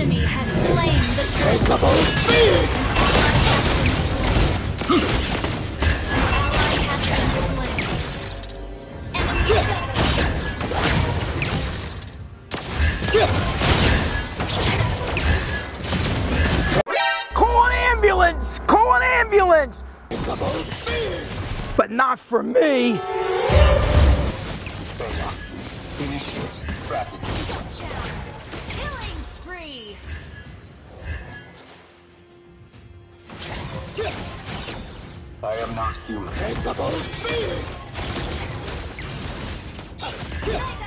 enemy has slain the turret. An ally has been slain. Enemy double. Call an ambulance! Call an ambulance! But not for me! Initiate traffic sequence. Killing spree. I am not human.